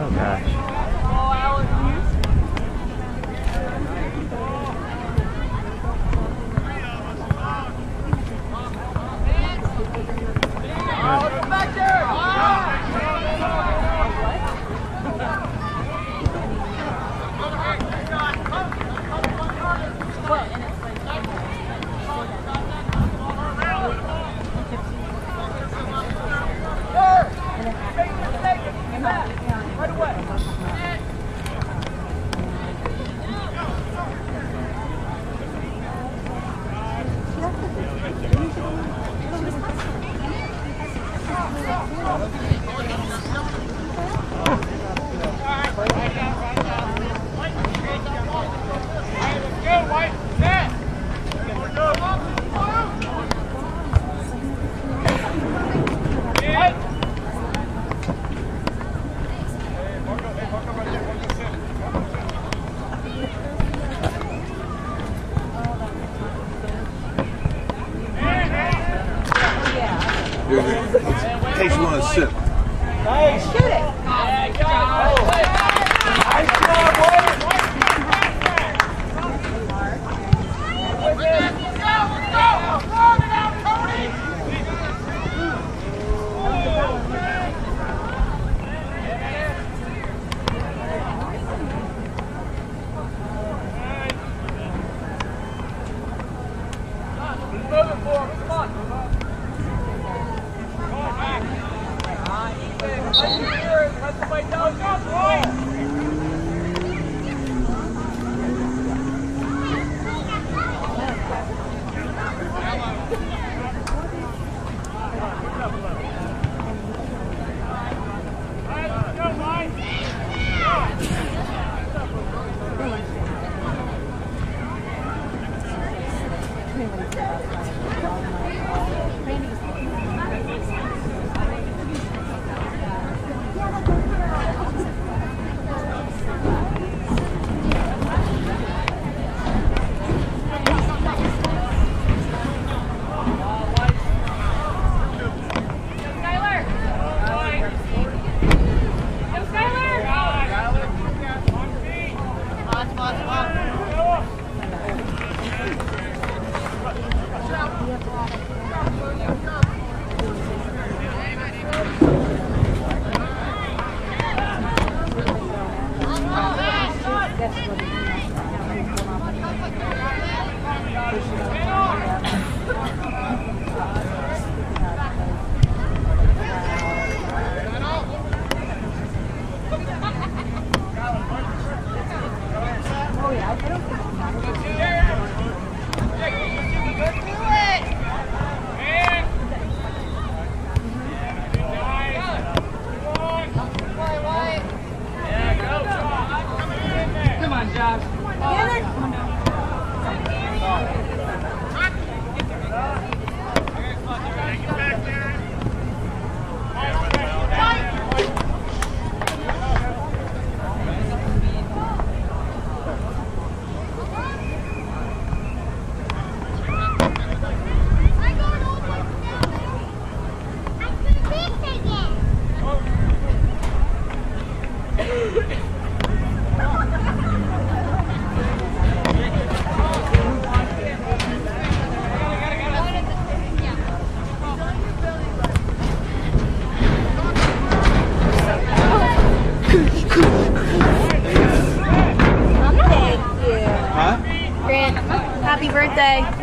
Oh gosh.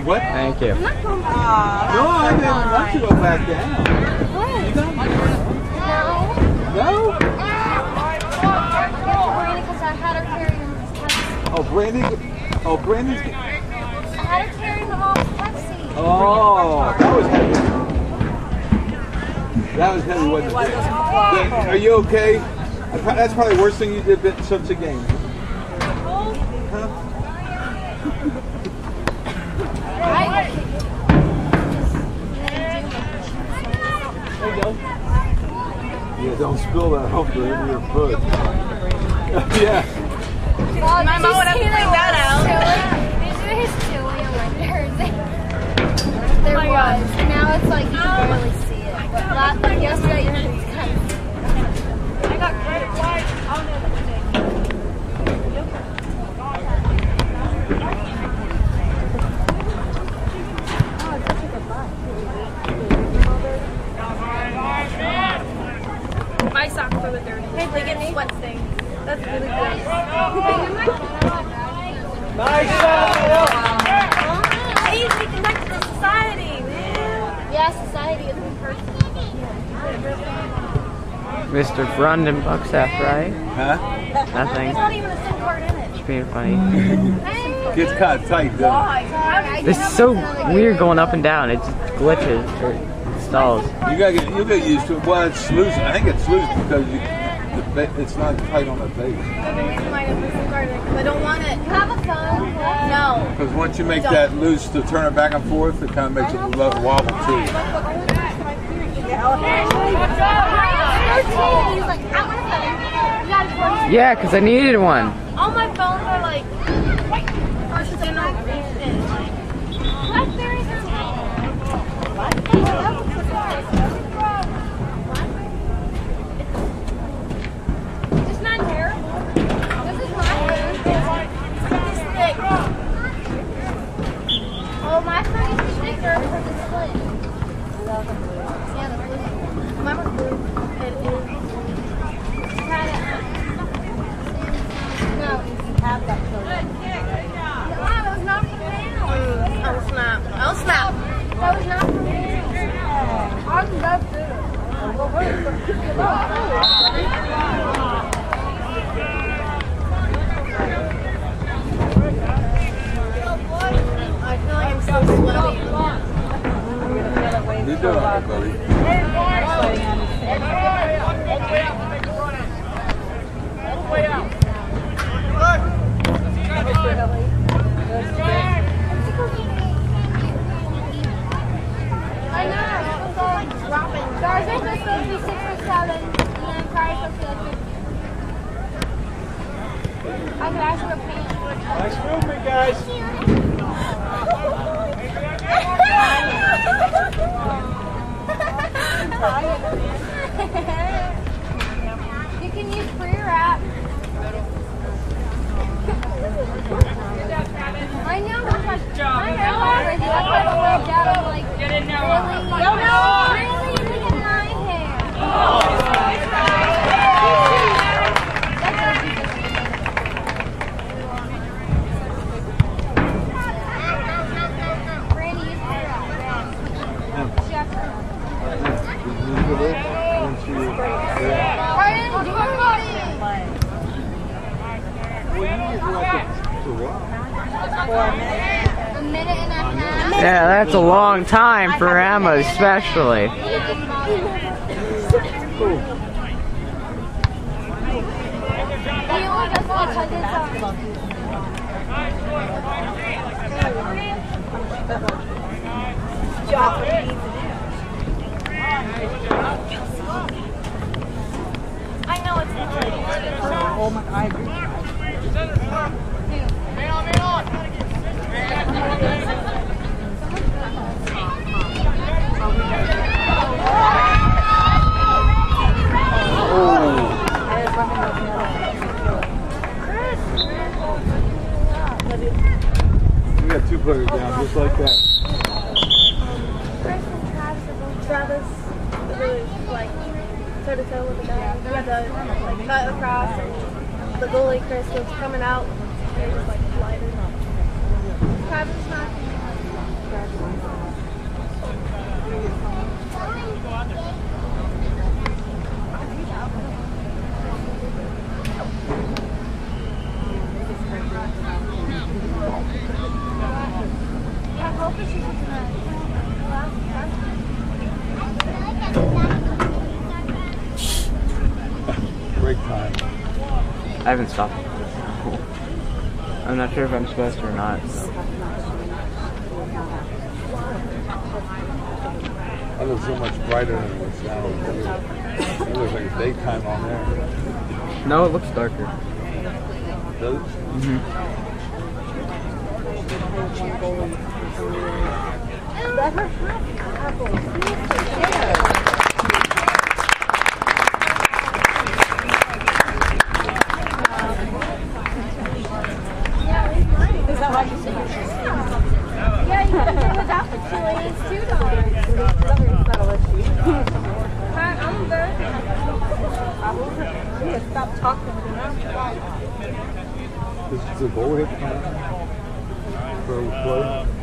Thank you. I'm not going back. Aww, no, I didn't want to go back down. What? You don't want to go back down? No. No? Brandy, because I had her carry him his Pepsi. Oh, Brandy. Oh, Brandy's. I had her carry him all his Pepsi. Oh, that was heavy. That was heavy, wasn't it? But, are you okay? That's probably the worst thing you did since the game. Don't spill that hopefully over your foot. Yeah. Well, my mom would have to bring that out. These are his chili winters. There was. Now it's like you can barely see it. But yesterday you heard it was kind of. I got credit. against sweat stains. That's really good. Nice shot! Easily connected to society. Yeah, society is a person. Mr. Brandon Buckstaff, right? Huh? Nothing. There's not even a single word in it. It's being funny. Gets kind of tight, though. It's so weird going up and down. It just glitches or stalls. You gotta get used to it. Well, it's loose. I think it's loose because it's not tight on the base. That's the reason why I didn't listen to it, because I don't want it. Have a phone. No. Because once you make that loose to turn it back and forth, it kind of makes it a little wobble too. Yeah, because I needed one. All my phones are like Yeah, that's a long time for Emma, especially. I know it's not. Oh my, I agree. We got two players down, just like that. Travis really like toe to toe with the guy. We had to like cut across, and the goalie Chris was coming out. They just like glided. Travis not. Break time. I haven't stopped. I'm not sure if I'm supposed to or not. So. That looks so much brighter than it looks now. It looks like daytime on there. No, it looks darker. Does it? Mm-hmm. stop talking to them. This is a goal hit for a play. I mean,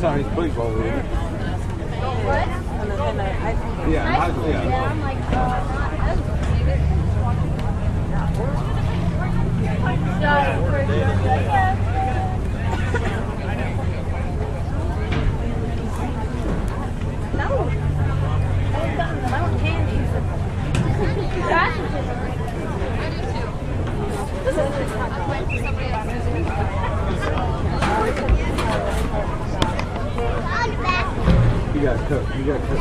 Time he's played ball with it. What? Yeah, I'm like, no. I want candy. That's what I do too. This is I went to somebody else's. You got to cut.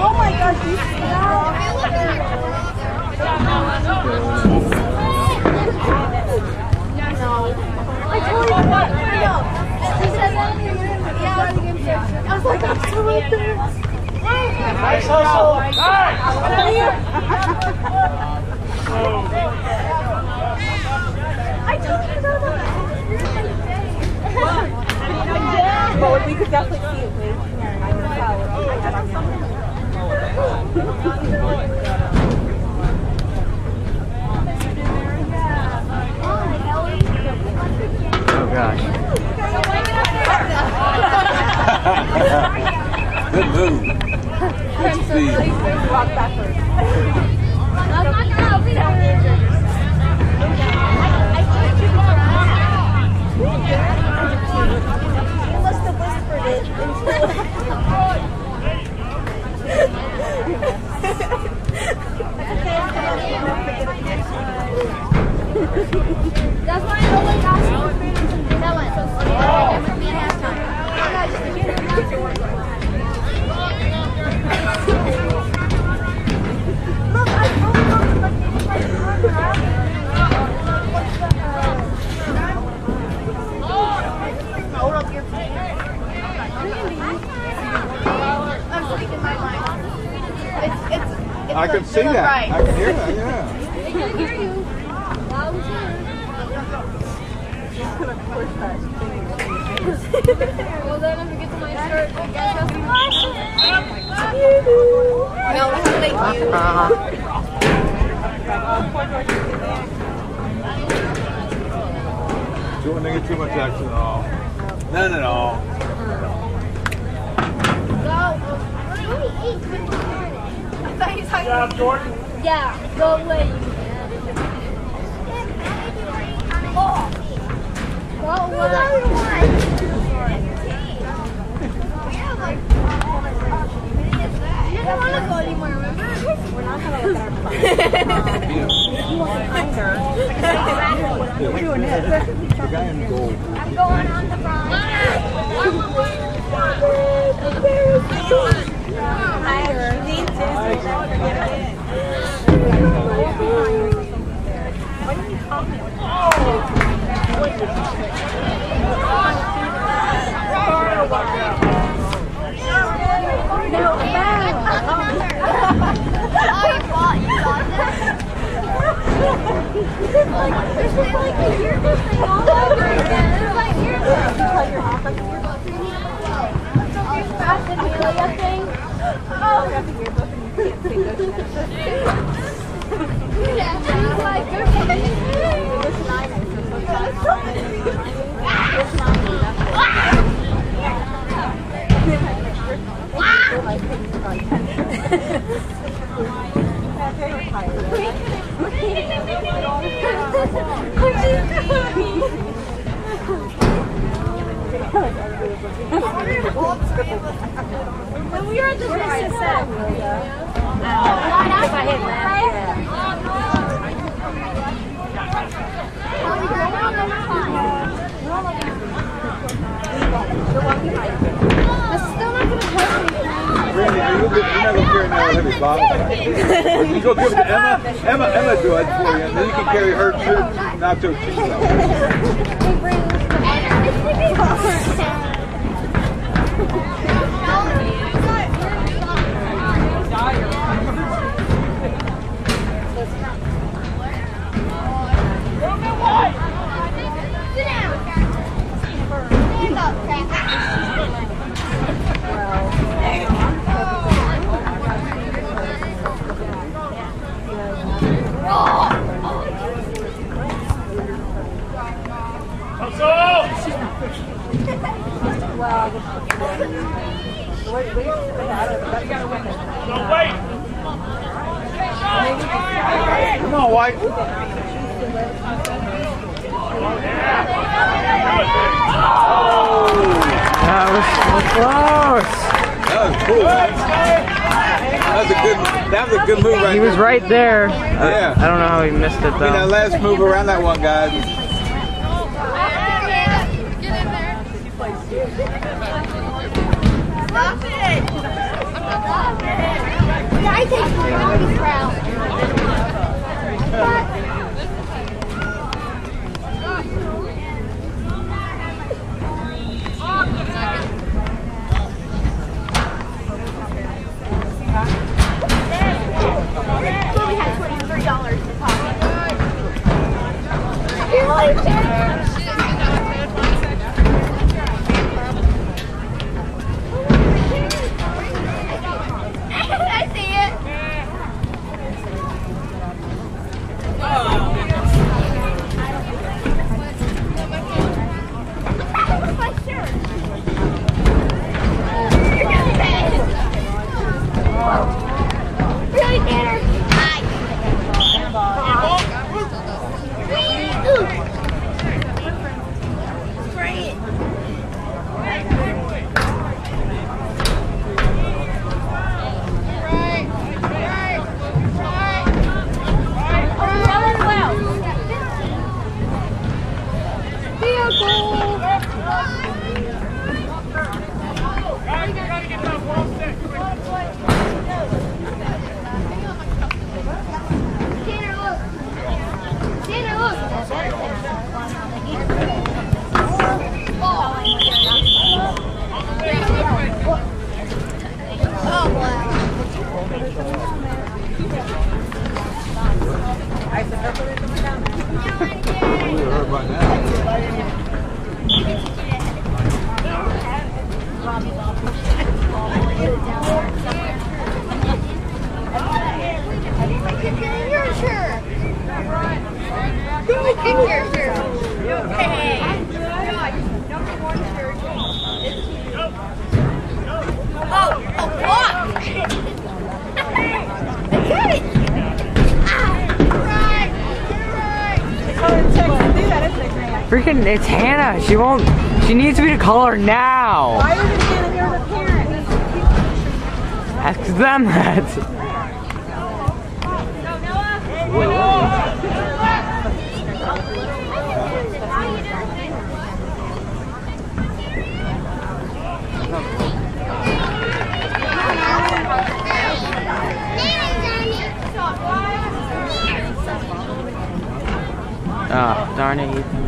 Oh my gosh, you I was like, I'm still right there. Nice hustle. I told you about that. But we could definitely see it, please. I can tell. I got on something. Oh, gosh. Good move. Good speed. Walk backwards. You must have whispered it until that's why I always ask you to that one. Never be halftime. I can see that. Right. I can hear that, yeah. They can hear you. Well, then if you get to my shirt, I guess I'll be watching. Don't want to get too much action at all. None at all. I thought he was talking about Jordan. Yeah, go away. Go away. I don't want to go anymore, remember? We're not going to look at our phone. We're doing this. The guy in gold. I'm going on the front. I need to. What are you talking about? I You go give it to Emma. Emma do it for you, and then you can carry her nacho cheese out. Sit down. Stand up, Craig. Well, wait. Come on, White. That was close. That was a good move right there. He was right there. Yeah. I don't know how he missed it, though. I mean, that last move around that one, guys. Stop it! Stop it! I take the longest route. We had $23 in the pocket. Freaking, it's Hannah. She won't. She needs me to call her now. Why isn't Hannah here with her parents? Ask them that. Oh, darn it, Ethan.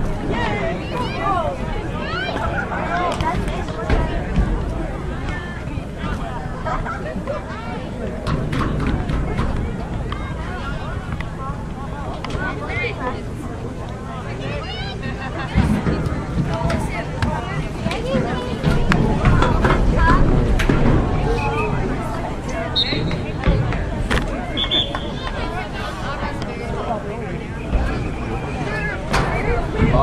Oh,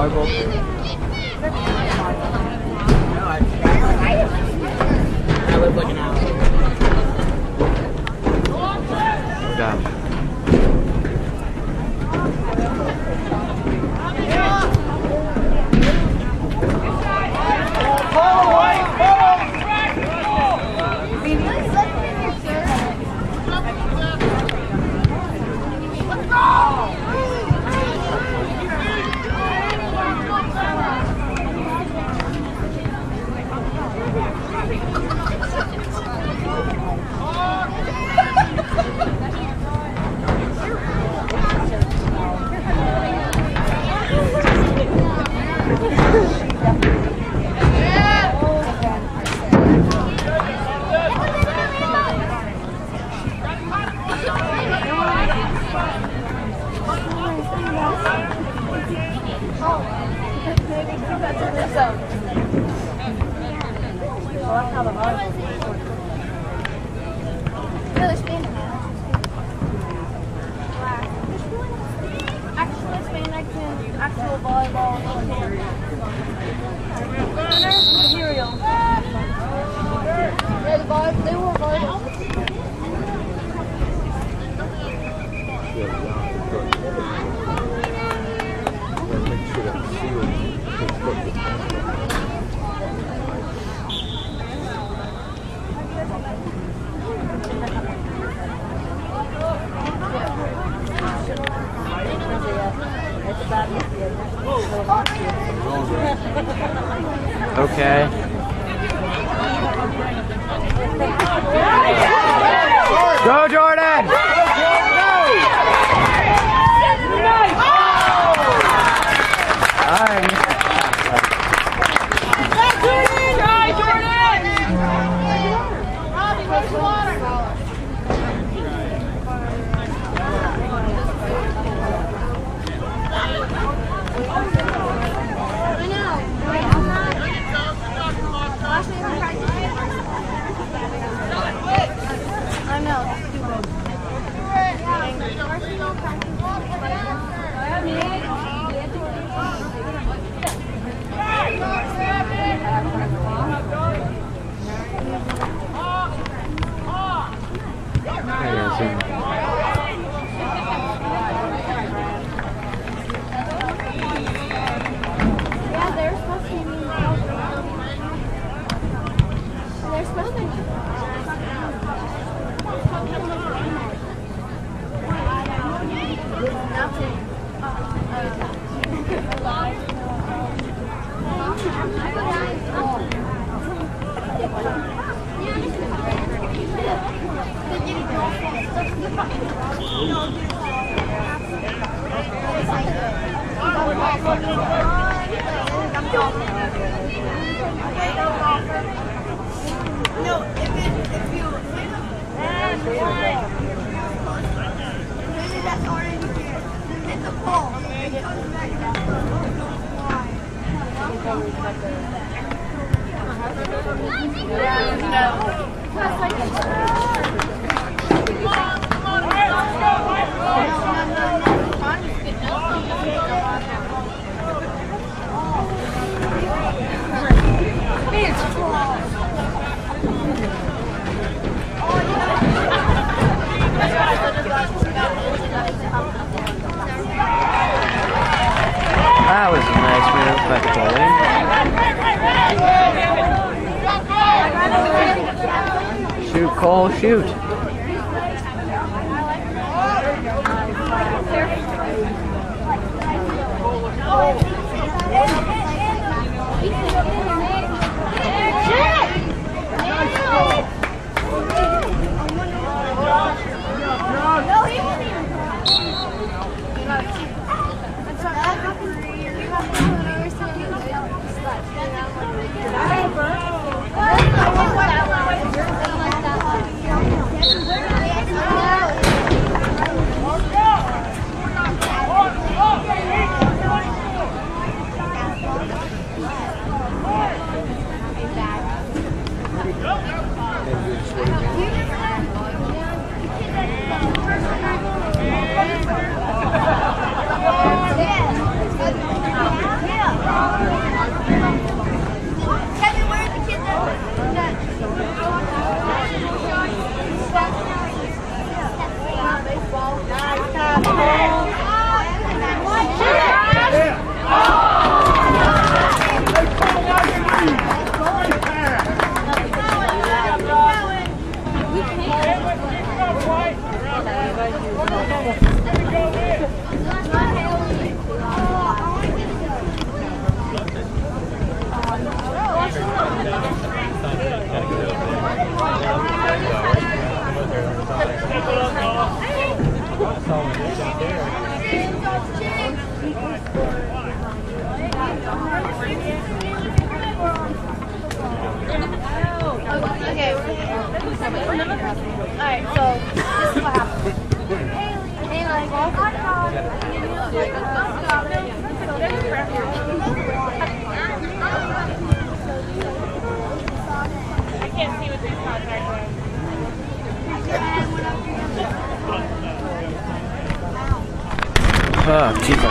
Oh, Jesus.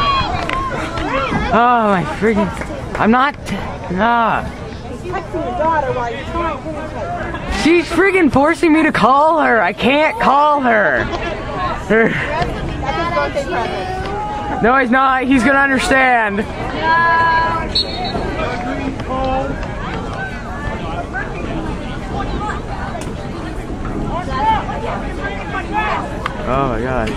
Oh, my freaking... I'm not... She's freaking forcing me to call her. I can't call her. No, he's not. He's going to understand. Oh, my God.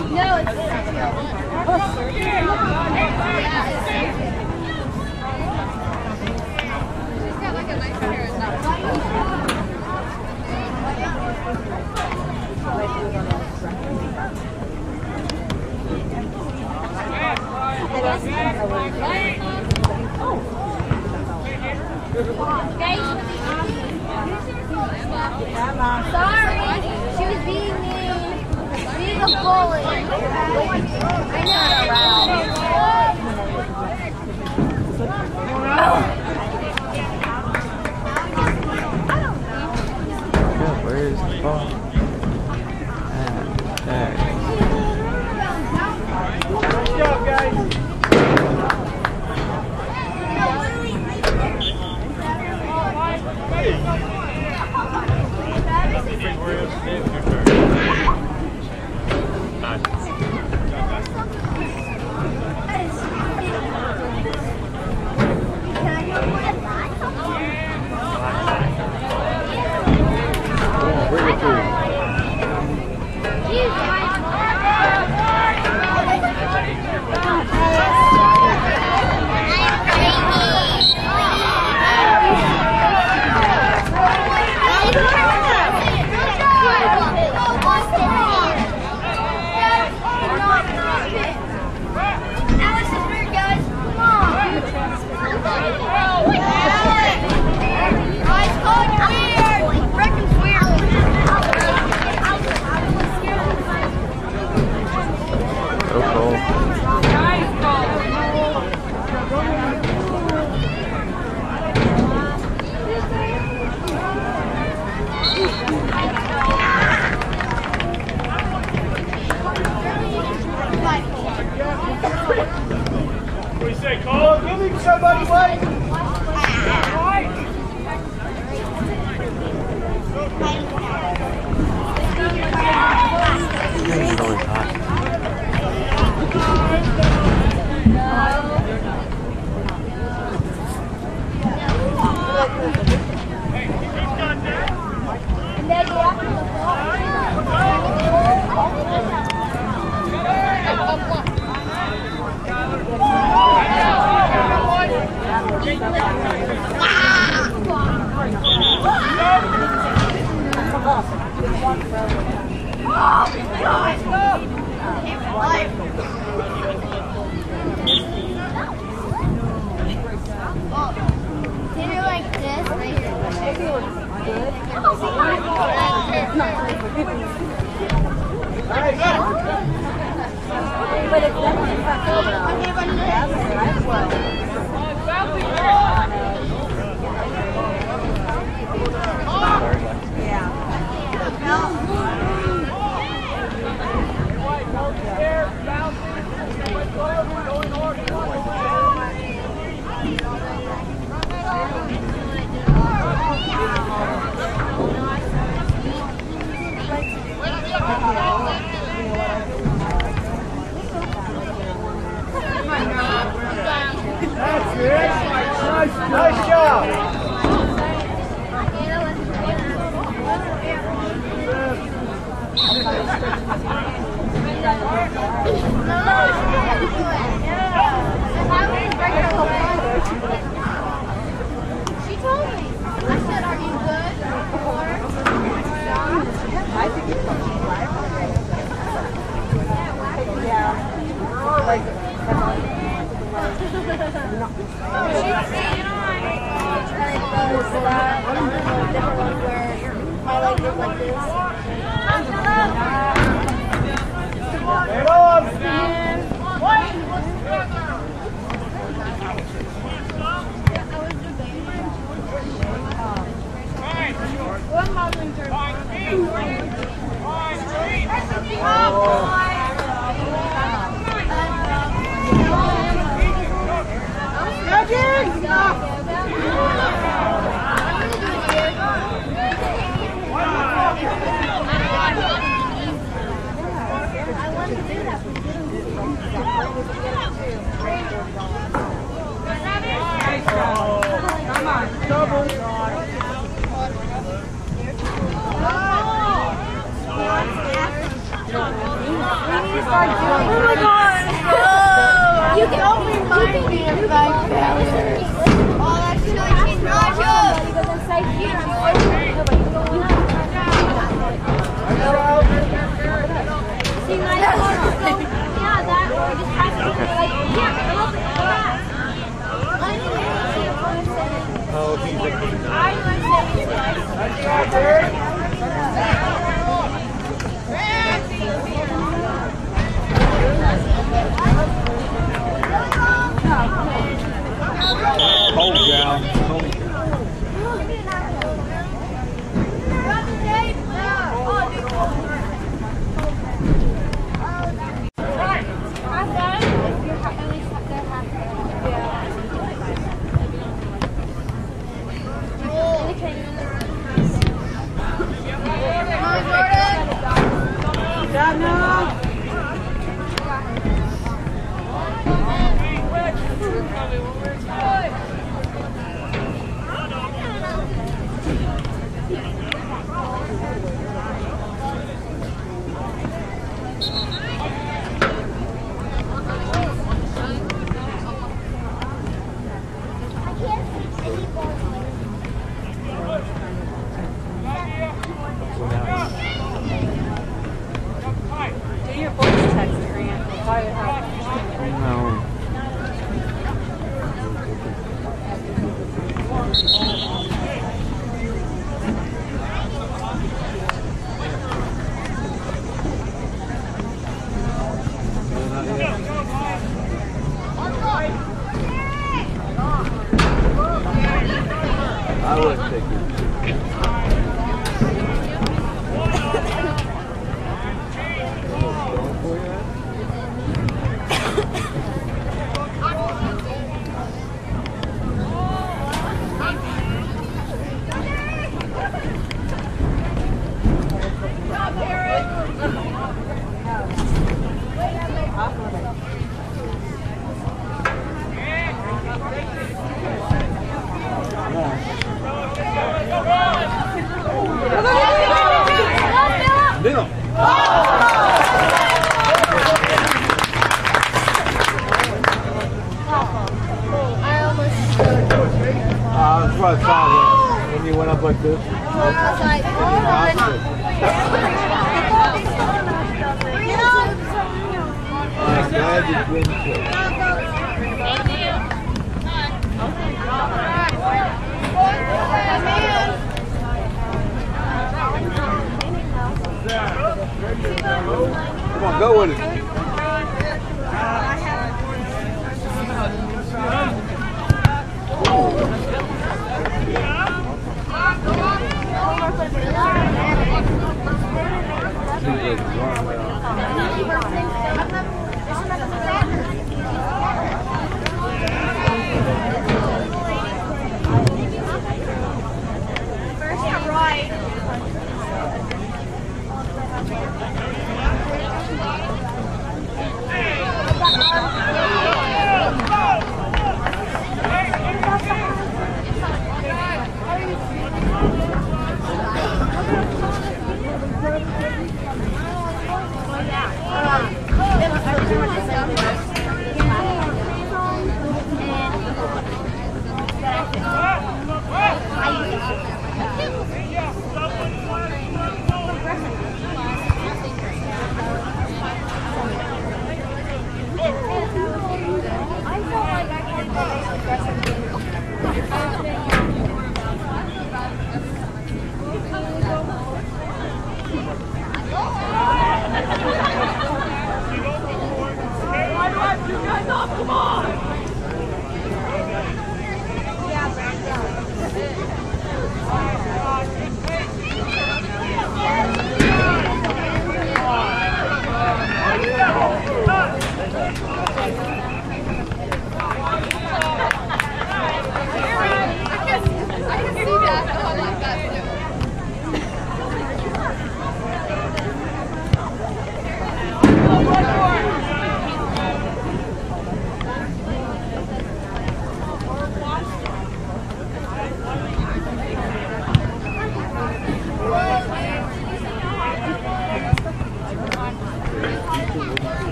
No, it's sorry, she was beating me. She's a bully. I know. Where is the ball? There. Good job, guys. One moment.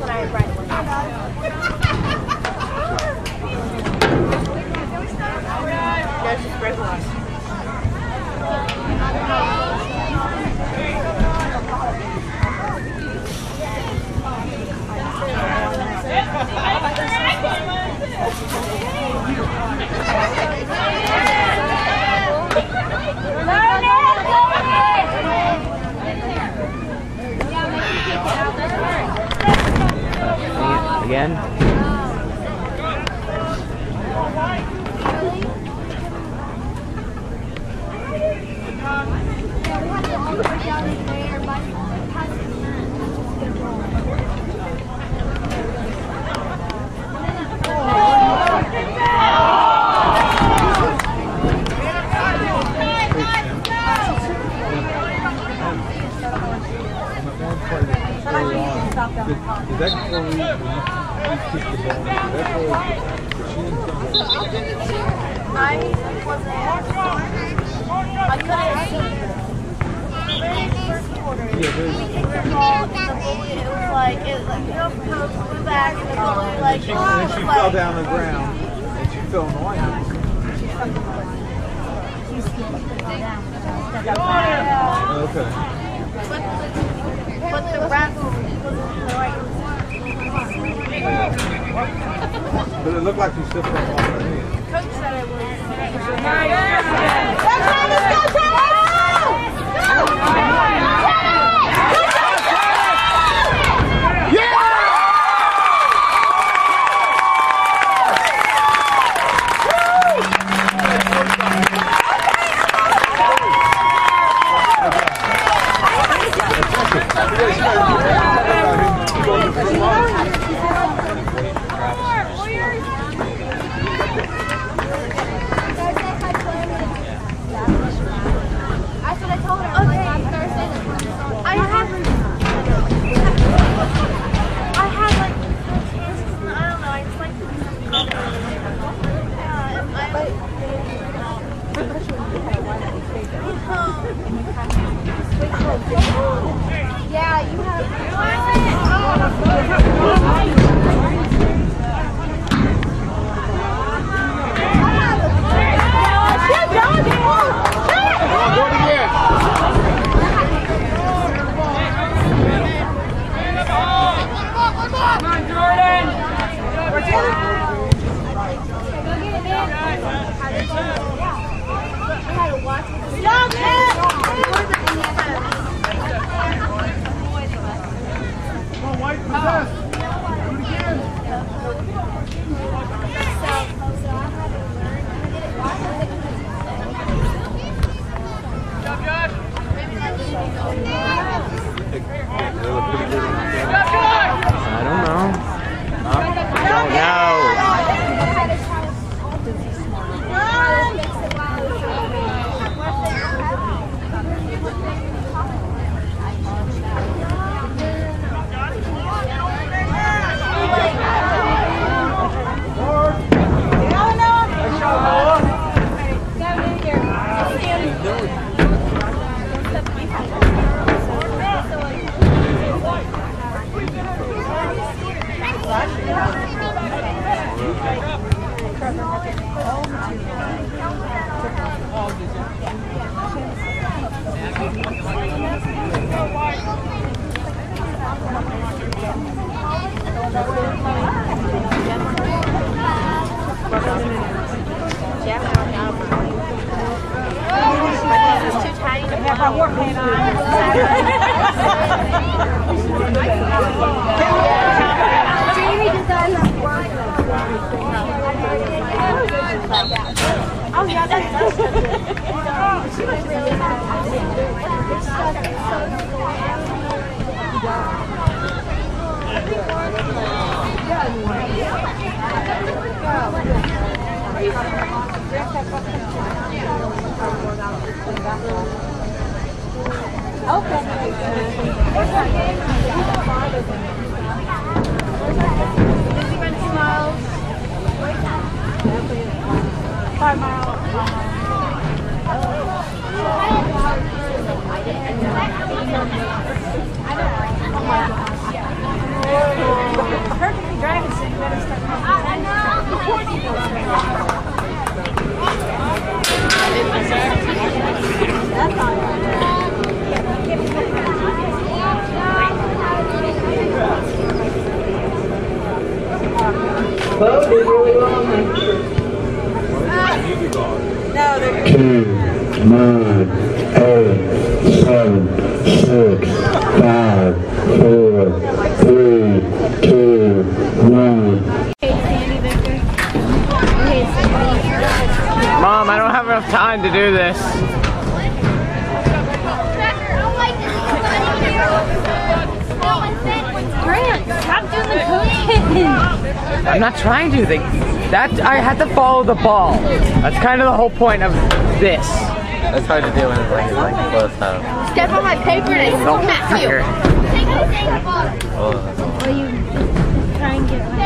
when I ride one. There's this break one. Again. I don't like it. Perfectly driving, so you better start I know. That's all right. Both is really long. No, they're 2, 9, 8, 7, 6, 5, 4, 3, 2, 1. Mom, I don't have enough time to do this. Grant, stop doing the cooking. I'm not trying to. I had to follow the ball. That's kind of the whole point of this. That's hard to do when it's like close up. Step on my paper and it's going at you. Will you try and get one?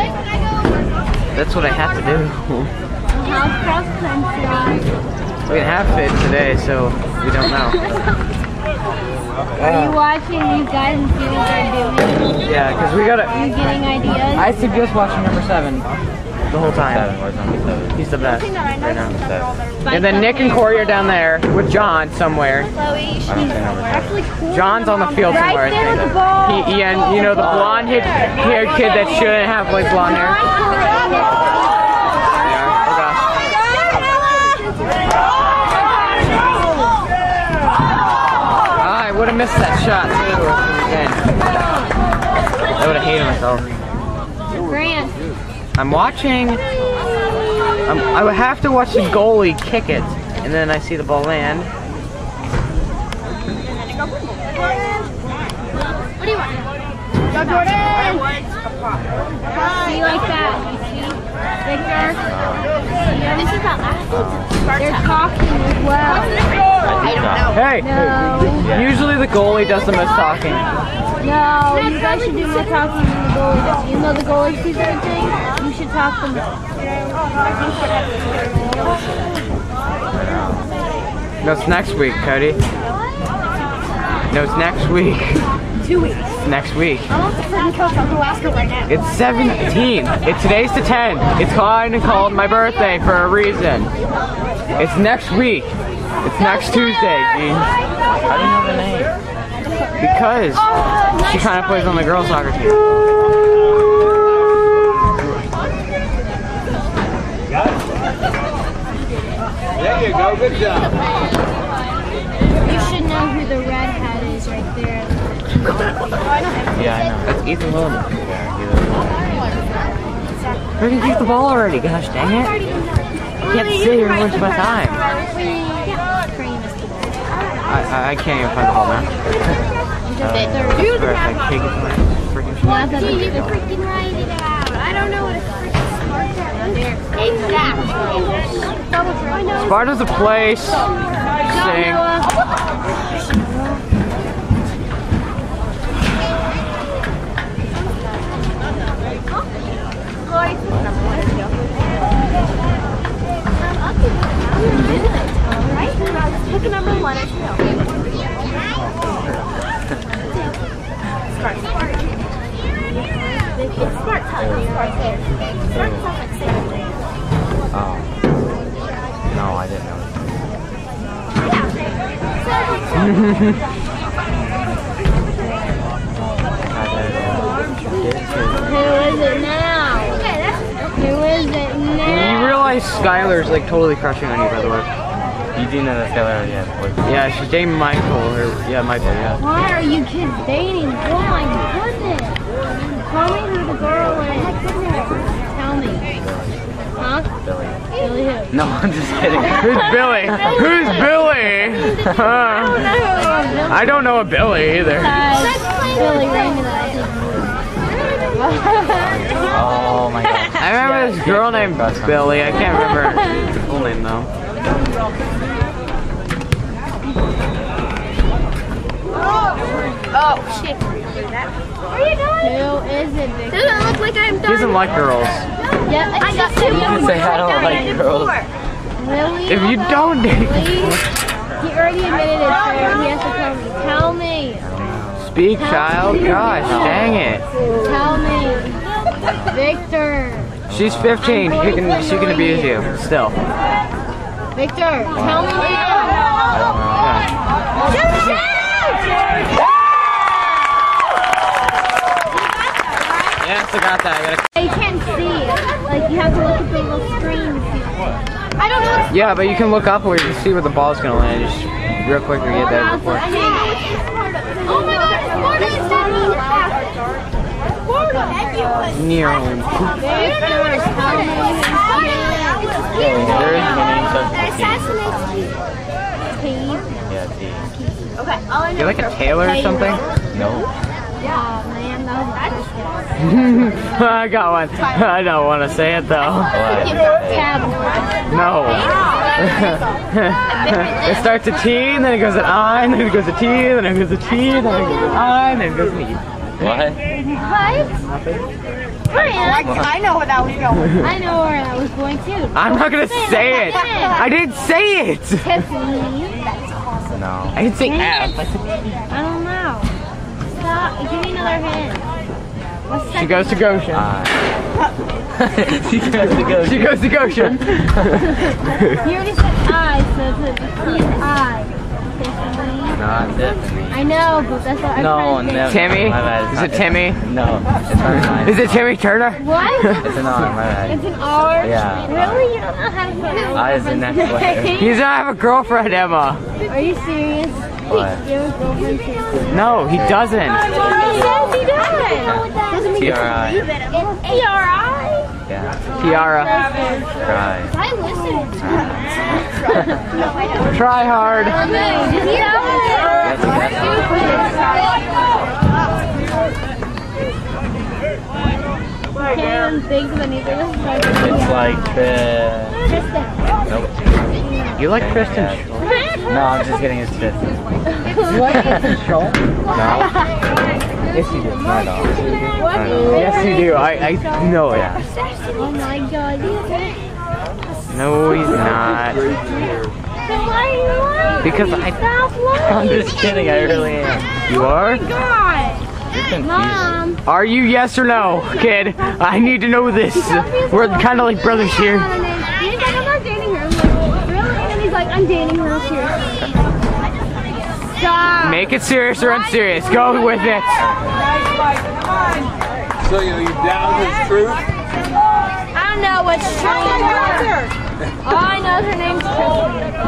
That's what I have to do. We didn't have fit today, so we don't know. Are you watching these guys and seeing what they're doing? Yeah, because we gotta... Are you getting ideas? I suggest watching number 7 the whole time. He's the best right now. And then Nick and Corey are down there with John somewhere. John's on the field somewhere. Right there with the ball. And you know the blonde-haired kid that shouldn't have like blonde hair. I would have missed that shot too. I would have hated myself. Grant. I'm watching. I would have to watch the goalie kick it, and then I see the ball land. What do you want? Go Jordan! See like that. Victor, this is not last. They're talking as well. I don't know. Hey! No. Usually the goalie does the most talking. No, you guys should do more talking than the goalie does. Even though the goalie sees everything, you should talk the most. No, it's next week, Cody. No, it's next week. 2 weeks. Next week. I want the freaking coach from Alaska right now. It's 17. Today's the 10th. It's called my birthday for a reason. It's next week. It's next Tuesday, Gene. I don't know the name. Because she kind of plays on the girls' soccer team. There you go, good job. You should know who the red hat is right there. Yeah, I know. That's Ethan Lillard. Where did you get the ball already? Gosh dang it. I can't sit here and waste my time. I can't even find the ball now. I don't know what a freaking Sparta. Sparta's a place. Pick a number 1 or 2. Oh. No, I didn't know. Who is it now? Who is it now? You realize Skyler's like totally crushing on you, by the way. You do know that Kayla already has a boyfriend. Yeah, she's dating Michael. Michael. Why are you kids dating? Oh my goodness. Tell me who the girl is. Tell me. Huh? Billy. Billy who? No, I'm just kidding. Who's Billy? Who's Billy? I don't know a Billy either. Billy Oh my god. I remember this girl named Billy. I can't remember her full name though. Oh shit. What are you doing? Who is it, Victor? Doesn't look like I'm done. He doesn't like girls. Yeah, I just said I don't like girls. Really? If you don't date. He already admitted it, sir. He has to tell me. speak, child. Gosh, dang it. Tell me. Victor. She's 15. She can abuse you still. Victor, tell me. Yes, I got that. You can't see it. Like, you have to look at the little screen to see it. I don't know. Yeah, but you can look up where you can see where the ball's going to land. Just real quick to get that before. Oh my god, it's Florida! Near home. There is an name. Okay. You're like a Taylor or something? No. Yeah, man, I got one. I don't want to say it though. No. It starts a T, and then it goes an I, and then it goes a T, and then it goes a T, and then it goes an I, and then it goes an E. What? I know where that was going. I know where that was going too. I'm not gonna say it. I didn't say it. No. I didn't say F. I don't know. Stop. Give me another hint. She goes to Goshen. She goes to Goshen. You already said I, so it's T and I. Not Tiffany. I know, but that's what I'm trying to think. Timmy? Is it Timmy? No, it's not. Is it Timmy Turner? What? It's an R, my bad. It's an R? Yeah. Really? You don't know how to do it? I is the next letter. He doesn't have a girlfriend, Emma. Are you serious? What? Do you have a girlfriend too? No, he doesn't. Yes, he does. T-R-I. A-R-I? Yeah. Tiara. Try. I listened. Try hard. I can't even think of anything. It's like Tristan. Nope. You like Tristan Shoal? No, I'm just kidding. It's Tristan. You like Tristan Shoal? No. Yes, you do. Not all. Yes, you do. I know it. Oh my god, he's no, he's not. Then why are you lying? Because I'm just kidding, I really am. You are? Oh my god. Mom. Are you yes or no, kid? I need to know this. We're kind of like brothers here. He's like, I'm not dating her. I'm like, really? And he's like, I'm dating her too. Stop. Make it serious or unserious. Go with it. So you doubt it's true? I know what's true. All I know is her name's Tristan.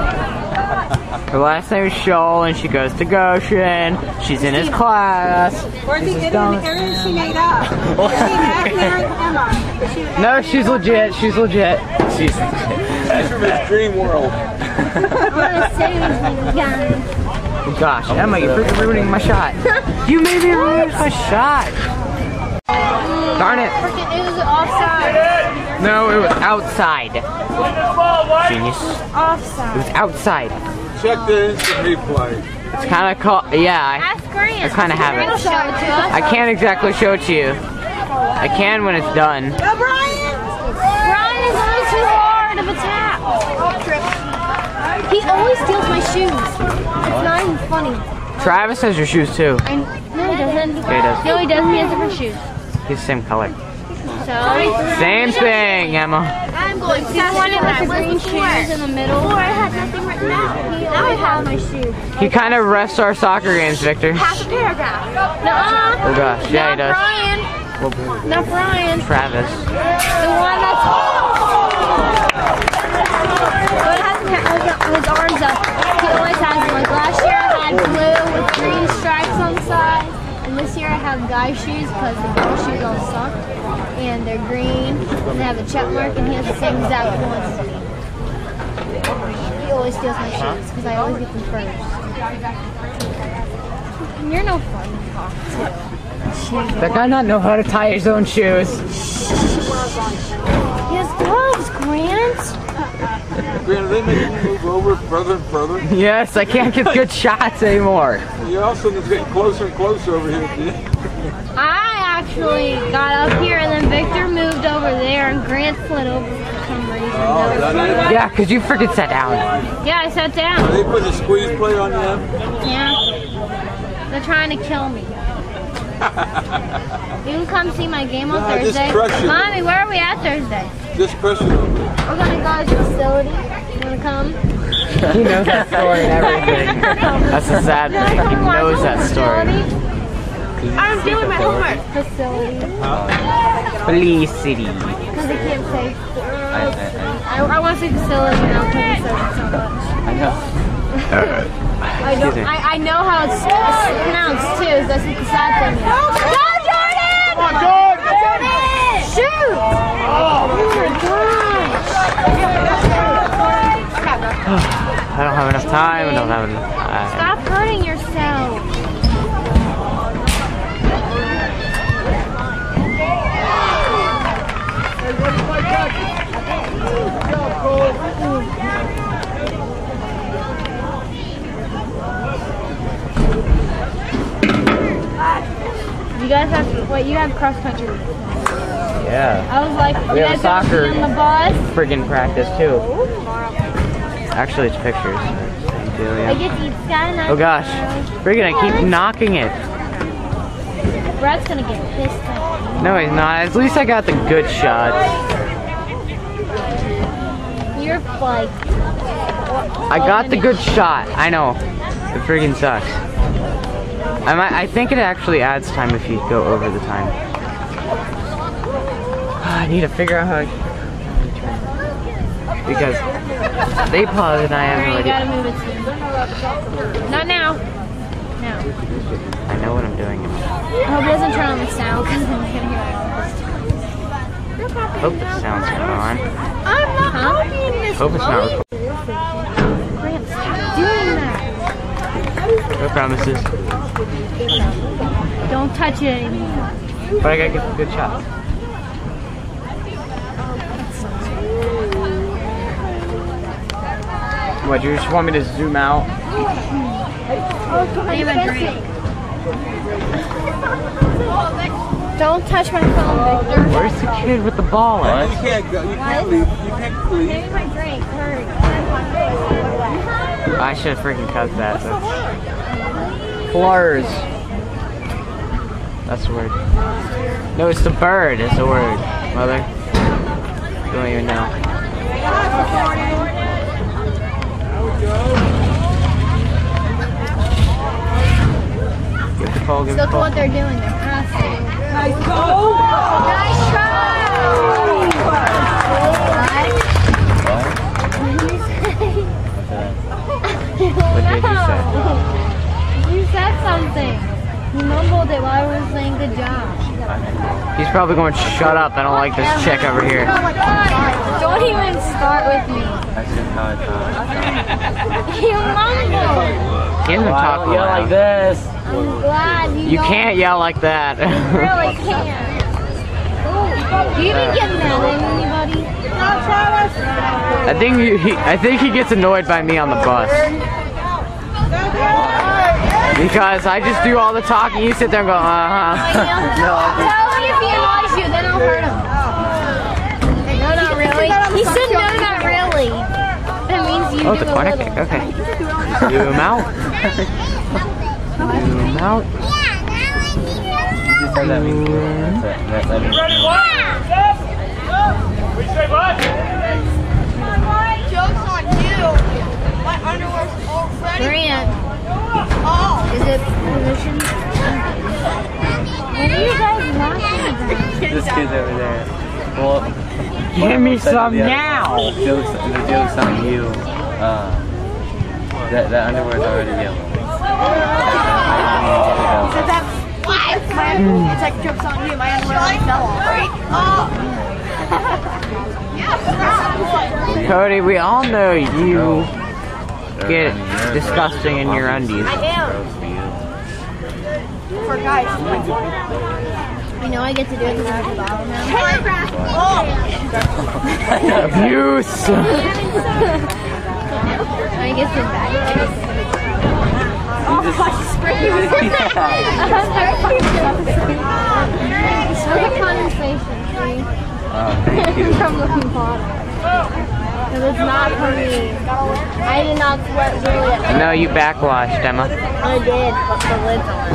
Her last name is Shoal, and she goes to Goshen. She's in his class. Where's he getting an area she made up? No, she's legit. She's legit. She's from his dream world. I'm gonna save you guys. Oh gosh, Emma, you're ruining my shot. You made me ruin my shot. Darn it. It was offside. No, it was outside. Genius. It was offside. It was outside. Check this replay. It's kind of caught. Yeah, I kind of have it. I can't exactly show it to you. I can when it's done. No, Brian! Brian is always too hard of a tap. He always steals my shoes. It's not even funny. Travis has your shoes too. No, he doesn't. Yeah, he does. No, he doesn't. He has different shoes. He's the same color. So, same thing, Emma. I'm going to one of the green shoes in the middle. Before I had nothing right now. Now I have my shoes. He kind of rests our soccer games, Victor. Half a paragraph. Nuh-uh. Oh gosh, yeah, he does. Not Brian. Not Brian. Travis. The one that's. But it has his arms up. Like last year I had blue with green stripes on the side, and this year I have guy shoes because the girl shoes all suck, and they're green, and they have a check mark, and he has the same exact ones as me. He always steals my shoes because I always get them first. And you're no fun to talk to. That guy not know how to tie his own shoes. He has gloves, Grant. Brandon, they make you move over further and further. Yes, I can't get good shots anymore. You're also just getting closer and closer over here. I actually got up here, and then Victor moved over there, and Grant slid over for some reason. Oh, yeah, because you freaking sat down. Yeah, I sat down. Are they putting a squeeze play on you? Yeah. They're trying to kill me. You can come see my game on Thursday. Mommy, where are we at Thursday? Just pressure. We're going to go to the facility. You want to come? He knows that story and everything. That's the sad thing. He knows that story. I'm doing my homework. Facility. Police City. Because I can't say. I want to say facility and I'll put it so much. I know. I know how it's pronounced too, so that's what the sad thing is. Go Jordan! Come on, Jordan! Jordan! Shoot! Oh my gosh! I don't have enough time, I don't have enough time. Stop hurting yourself. You guys have, wait, you have cross country. Yeah. I was like, we have soccer on the bus. Friggin' practice too. Actually, it's pictures. I get to eat sky and oh gosh. Friggin', I keep knocking it. Brad's gonna get pissed off. No, he's not. At least I got the good shots. You're like. I got the good shot. I know. It friggin' sucks. I think it actually adds time if you go over the time. I need to figure out how to... Because they paused and I haven't already... Gotta move it soon. Not now. No. I know what I'm doing. I hope it doesn't turn on the sound because I'm going to hear it. I hope the sound's going on. I'm not copying this. Hope it's not recording. No promises. Don't touch it anymore. But I gotta get a good shot. What, you just want me to zoom out? I have a drink. Don't touch my phone, Victor. Where's the kid with the ball at? You can't go. You can't leave. You can't leave. Give me my drink. Hurry. I should have freaking cut that. Though. Flowers. That's the word. No, it's the bird. It's the word. Mother. You don't even know. Give the ball, give the ball. Look what they're doing. They're passing. Nice goal! Nice try! What did you say? Said something. He mumbled it while I was saying good job. He's probably going, shut up, I don't like this chick over here. Oh my god, don't even start with me. That's just how I thought. He mumbled. He doesn't talk loud. Yell like this. I'm glad you can't yell like that. You really can't. Do you even get mad at anybody? I think he gets annoyed by me on the bus. Because I just do all the talking, you sit there and go, Tell him if he annoys you, then I'll hurt him. No, not really. He said no, not really. That means you do a corner kick, okay. Zoom out. Zoom out. We say what? Joke's on you. My underwear's already. Grant. Is it position? What are you guys laughing at? This kid over there. Well, give me some now! The joke's on you. That underwear's already yellow. It's like joke's on you. My underwear already fell off, right? Cody, we all know you. Get it disgusting in your undies. I am. For guys. I know I get to do it because I have the bottle now. Abuse! I get some back. Oh, my spray. Look at condensation, please. From looking bottle. It was not for me. I did not sweat really at all. No, you backwashed, Emma. I did, but the lid's on.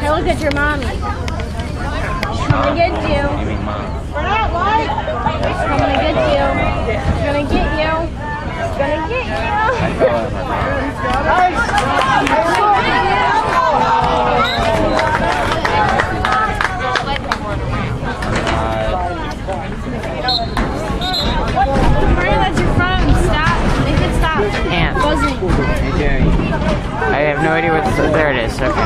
Hey, look at your mommy. She's gonna get you. We're not live. She's gonna get you. She's gonna get you. She's gonna get you. Maria, that's your phone. Stop. They could stop. Can't. I have no idea what's there. It is. Okay.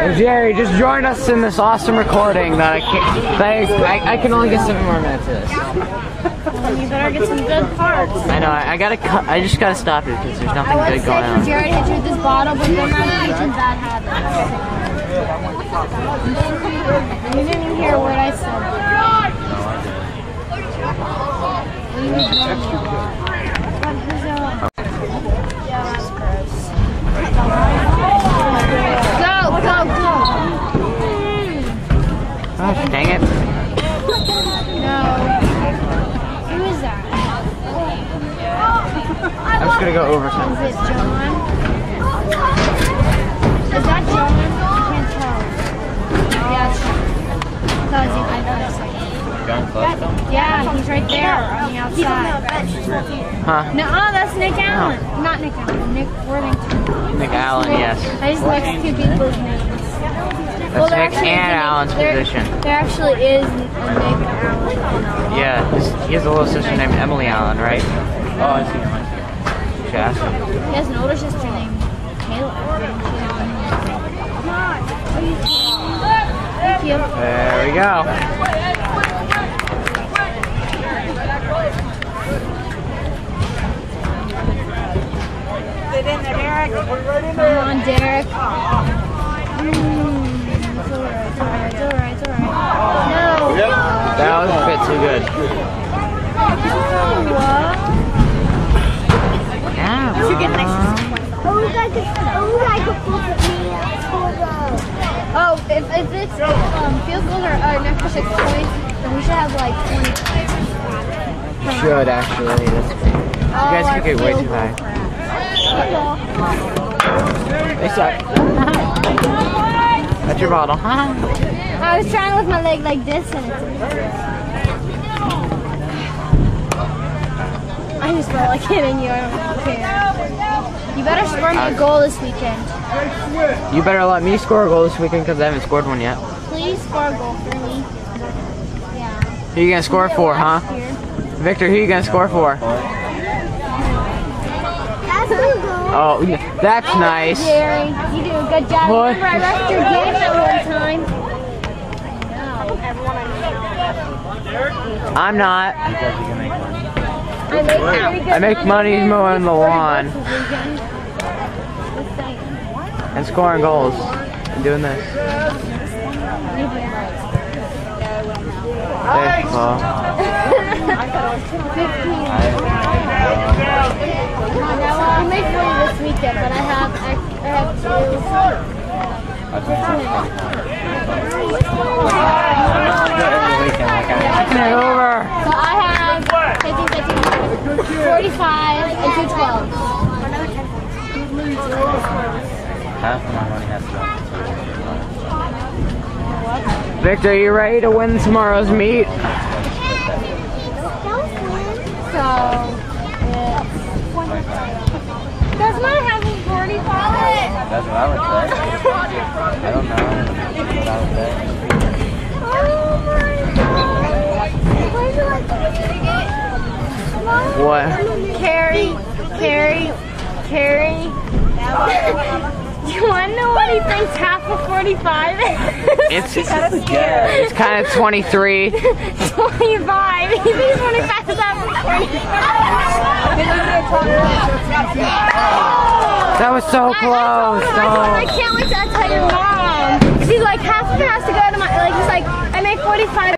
Hey, Jerry, just join us in this awesome recording that I can't. I can only get 7 more minutes of this. You better get some good parts. I know. I just gotta stop it because there's nothing good going on. Jerry hit you with this bottle, but you're not teaching bad habits. You didn't hear what I said. Go! Gosh, dang it. No. Who is that? I'm just gonna go over some. Is it John? Is that John? Yeah, he's right there on the outside. Huh? No, oh, that's Nick Allen. Oh. Not Nick Allen, Nick Worthington. Nick Allen, yes. I just looked at 2 people's names. Well, that's Nick and Allen's position. There actually is a Nick Allen. Yeah, he has a little sister named Emily Allen, right? Oh, I see him. You should ask him. He has an older sister named Kayla. Come on. Thank you. There we go. Derek. Come on, Derek. It's alright, it's alright, it's alright, it's alright. No! That was a bit too good. You should get next. Oh, if it's field goals are next to 6 points, then we should have like 20. Should actually. You guys could get way too high. They suck. That's your bottle. I was trying with my leg like this and I just felt like hitting you. I don't care. You better score me a goal this weekend. You better let me score a goal this weekend because I haven't scored one yet. Please score a goal for me. Yeah. Who you gonna score for, huh? Victor, who you gonna score for? Oh, that's nice. Jerry, you do a good job. What? Remember, I left your game at one time. I know. Everyone I know. I'm not. I make money mowing the lawn. And scoring goals. And doing this. There's the ball. I make money this weekend, but I have to. So I have 45 and 212. Half of my money has to go. Victor, you ready to win tomorrow's meet? That's not having 40 points. That's what I would say. I don't know. That's what I would say. Oh my God. Why do you like to what? Carrie. You want to know what he thinks half of 45 is? It's kind of 23. 25. He thinks 25 is half of 45. That was so close. I can't wait to tell your mom. She's like, half of it has to go to my, like, she's like, I make 45.